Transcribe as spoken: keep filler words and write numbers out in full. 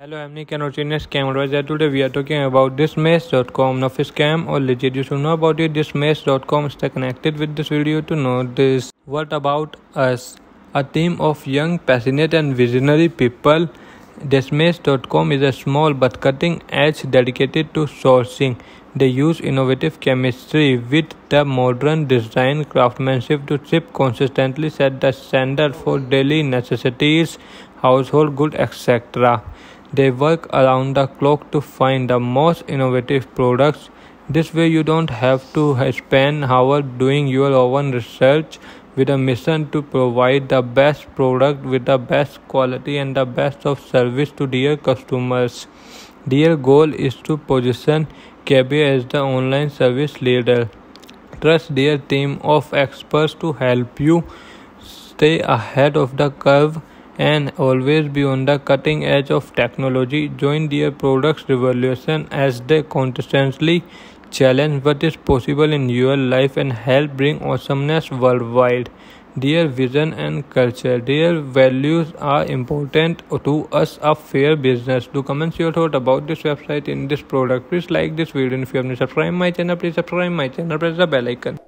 Hello, I'm Nick and Routine Scam Advisor. Today we are talking about Dismaies dot com. Now, if scam or legit, you should know about it. Dismaies dot com. Stay connected with this video to know this. What about us? A team of young, passionate, and visionary people. Dismaies dot com is a small but cutting edge dedicated to sourcing. They use innovative chemistry with the modern design craftsmanship to ship consistently set the standard for daily necessities, household goods, et cetera. They work around the clock to find the most innovative products. This way you don't have to spend hours doing your own research, with a mission to provide the best product with the best quality and the best of service to their customers. Their goal is to position K B as the online service leader. Trust their team of experts to help you stay ahead of the curve and always be on the cutting edge of technology. Join their products revolution as they consistently challenge what is possible in your life and help bring awesomeness worldwide. Their vision and culture, their values are important to us, a fair business. Do comment your thought about this website in this product. Please like this video, and if you haven't subscribed my channel, please subscribe my channel, press the bell icon.